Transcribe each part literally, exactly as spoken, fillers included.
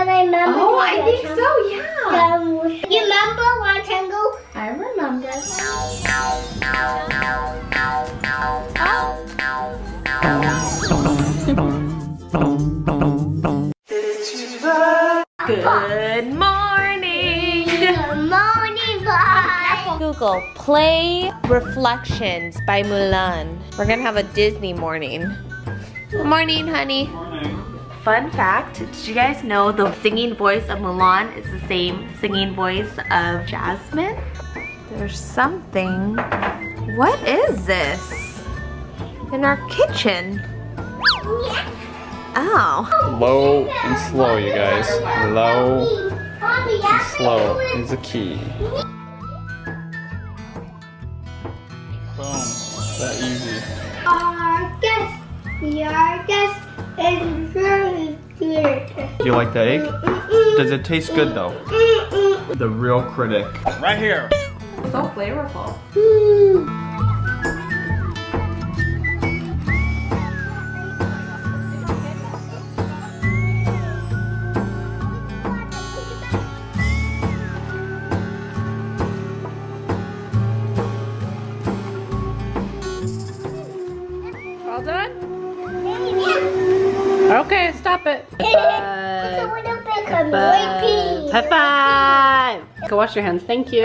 when I remember. Oh, I retro. think so, yeah. Um, you remember one tango? I remember. Oh. Good morning. Good morning, bye. Google Play Reflections by Mulan. We're gonna have a Disney morning. Good morning, honey. Morning. Fun fact, did you guys know the singing voice of Mulan is the same singing voice of Jasmine? There's something. What is this? In our kitchen. Oh. Low and slow, you guys. Low and slow is the key. Boom. That easy. Our guest. We are guests. It's really good. Do you like the egg? Does it taste good though? The real critic. Right here. So flavorful. Mm. Well done. Okay, stop it. High five. High five. Go wash your hands. Thank you.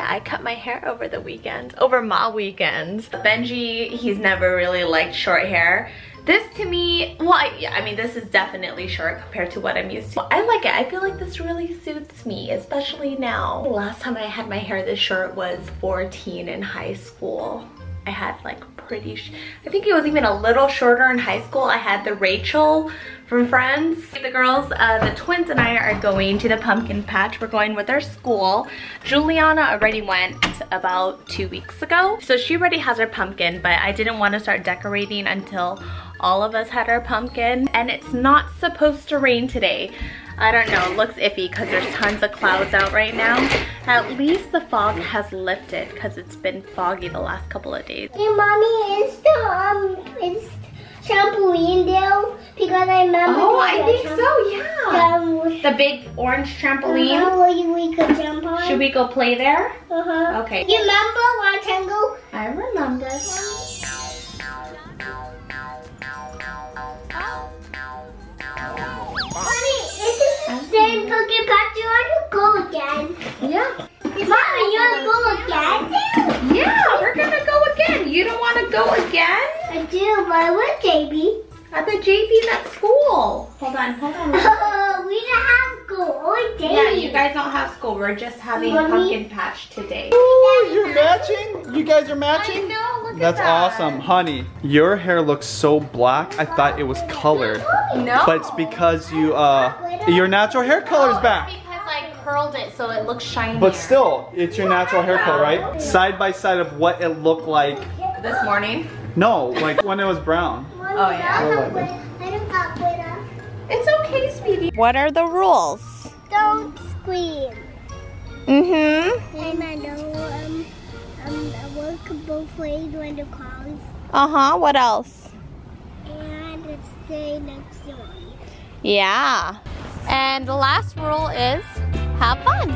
I cut my hair over the weekend, over my weekends. Benji, he's never really liked short hair. This to me, well, I, yeah, I mean, this is definitely short compared to what I'm used to. I like it. I feel like this really suits me, especially now. The last time I had my hair this short was fourteen in high school. I had like pretty, sh I think it was even a little shorter in high school. I had the Rachel from Friends. The girls, uh, the twins and I are going to the pumpkin patch. We're going with our school. Juliana already went about two weeks ago. So she already has her pumpkin, but I didn't want to start decorating until all of us had our pumpkin. And it's not supposed to rain today. I don't know, it looks iffy because there's tons of clouds out right now. At least the fog has lifted because it's been foggy the last couple of days. Hey, Mommy, is the um, is trampoline there? Because I remember. Oh, I think so, yeah. Um, the big orange trampoline. Uh-huh, we could jump on. Should we go play there? Uh huh. Okay. You remember one tango? I remember. Pumpkin patch, you want to go again? Yeah. Mama, you want to go again? Yeah, we're going to go again. You don't want to go again? I do, but with J B. At the J B's at school. Hold on, hold on. Uh, we don't have school or J B. Yeah, you guys don't have school. We're just having Mommy. pumpkin patch today. Ooh, you're matching? You guys are matching? I know, look That's at that. That's awesome. Honey, your hair looks so black. I thought it was colored. No. But it's because you, uh... your natural hair color is back. It's because I curled it so it looks shiny. But still, it's your natural hair color, right? Side by side of what it looked like. This morning? No, like when it was brown. Oh yeah. Oh, it's okay, sweetie. What are the rules? Don't scream. Mm-hmm. And I know um, um, I work both ways when the calls. Uh-huh, what else? And stay next door. Yeah. And the last rule is, have fun.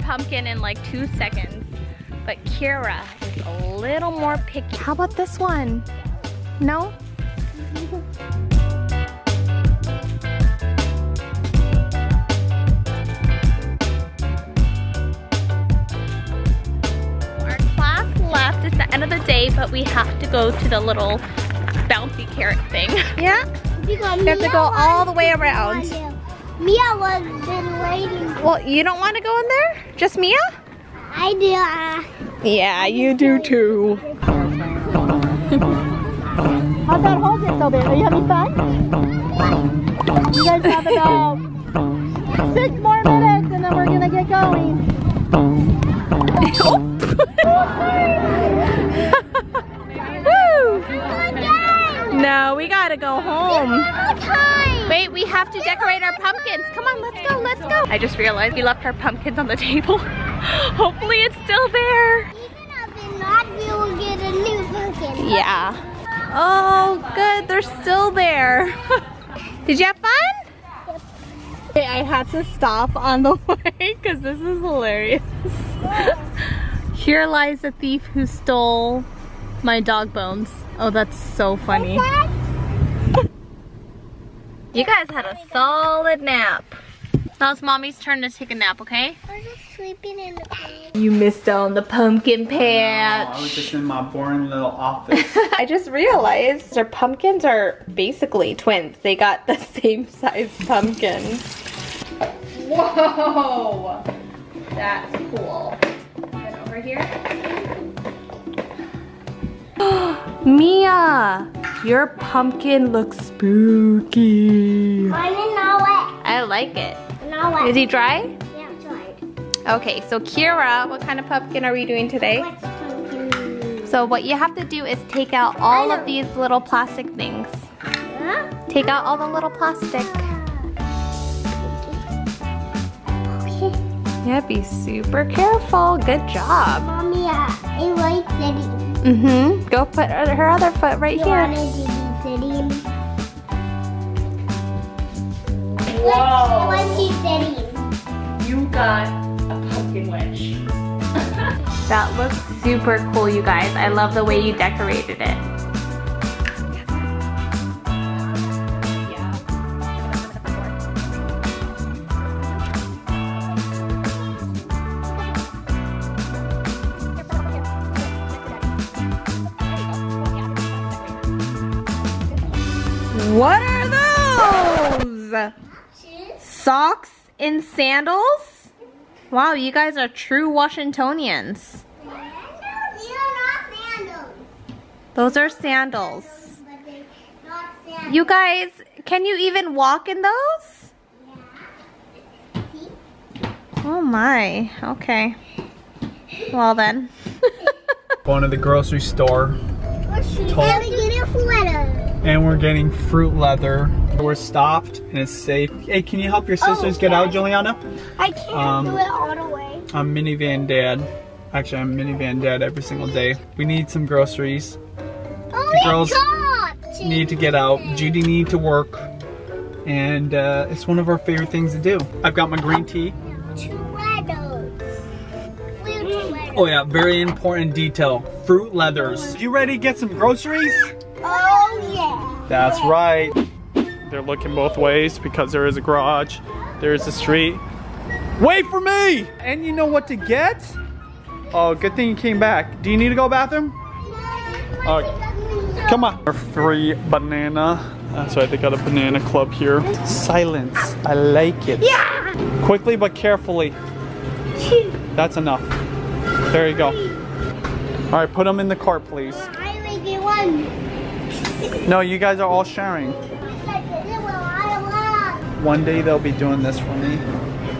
Pumpkin in like two seconds. but Kira is a little more picky. How about this one? No? Our class left. It's the end of the day, but we have to go to the little bouncy carrot thing. Yeah. We have to go all the way around. Mia was been waiting. Well, you don't want to go in there? Just Mia? I do. Yeah, you do too. How's that whole dance over there? Are you having fun? You guys have about six more minutes and then we're gonna get going. Woo! No, we gotta go home. Wait, we have to decorate our pumpkins. Come on, let's go, let's go. I just realized we left our pumpkins on the table. Hopefully it's still there. Even if it's not, we will get a new pumpkin. Yeah. Oh, good, they're still there. Did you have fun? Okay, I had to stop on the way because this is hilarious. Here lies the thief who stole my dog bones. Oh, that's so funny. You guys had a solid nap. Now it's mommy's turn to take a nap, okay? I'm just sleeping in the bed. You missed out on the pumpkin patch. No, I was just in my boring little office. I just realized their pumpkins are basically twins. They got the same size pumpkins. Whoa! That's cool. And over here. Mia! Your pumpkin looks spooky. I'm not wet. I like it. Not wet. Is he dry? Yeah, dry. Okay, so Kira, what kind of pumpkin are we doing today? What's pumpkin? So what you have to do is take out all of these little plastic things. Huh? Take out all the little plastic. Okay. Yeah, be super careful. Good job. Mommy, I like it. Mm-hmm. Go put her other foot right you here. Whoa! Let's keep sitting. You got a pumpkin wedge. That looks super cool, you guys. I love the way you decorated it. What are those? Socks and sandals? Wow, you guys are true Washingtonians. Those are sandals. Those are sandals. You guys, can you even walk in those? Oh my, okay. Well then. Going to the grocery store. And we're getting fruit leather. We're stopped and it's safe. Hey, can you help your sisters oh, get out, Juliana? I can't um, do it all the way. I'm minivan dad. Actually, I'm minivan dad every single day. We need some groceries. Oh, the girls God. need to get out. Judy need to work. And uh, it's one of our favorite things to do. I've got my green tea. Oh yeah, very important detail. Fruit leathers. You ready to get some groceries? Oh yeah. That's right. They're looking both ways because there is a garage. There is a street. Wait for me! And you know what to get? Oh, good thing you came back. Do you need to go to the bathroom? Okay. Come on. Our free banana. That's right, they got a banana club here. Silence. I like it. Yeah! Quickly but carefully. That's enough. There you go. All right, put them in the cart, please. I only get one. No, you guys are all sharing. One day they'll be doing this for me.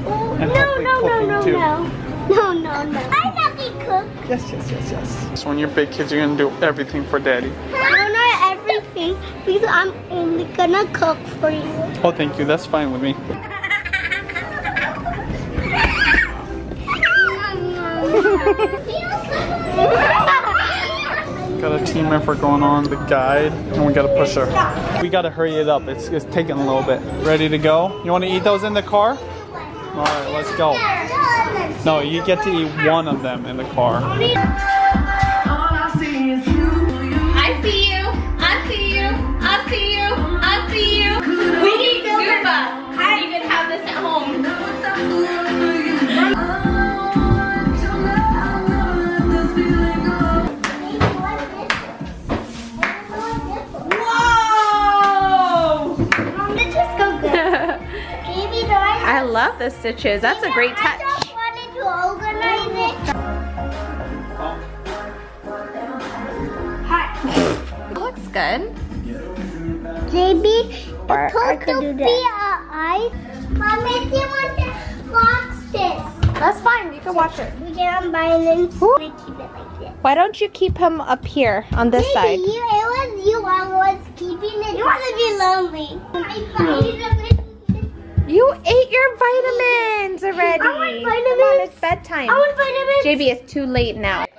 Oh, and no, no, no, no, too. no, no, no, no. I'm not going to cook. Yes, yes, yes, yes. So when you're big kids, you're going to do everything for daddy. No, not everything, because I'm only going to cook for you. Oh, thank you. That's fine with me. Got a team effort going on, the guide, and we gotta push her. We gotta hurry it up, it's, it's taking a little bit. Ready to go? You wanna eat those in the car? Alright, let's go. No, you get to eat one of them in the car. I see you. I see you. I see you. I see you. We need Zumba. I don't even have this at home. I love the stitches. That's a great touch. I just wanted to organize it. Hi. It looks good. J B, I could do that. Mommy, do you want to watch this? That's fine. You can watch it. We can buy it. Why don't you keep him up here on this J B, side? You, it was you I was keeping it. You want to be lonely. You ate your vitamins already. I want vitamins. Come on, it's bedtime. I want vitamins. J B, it's too late now.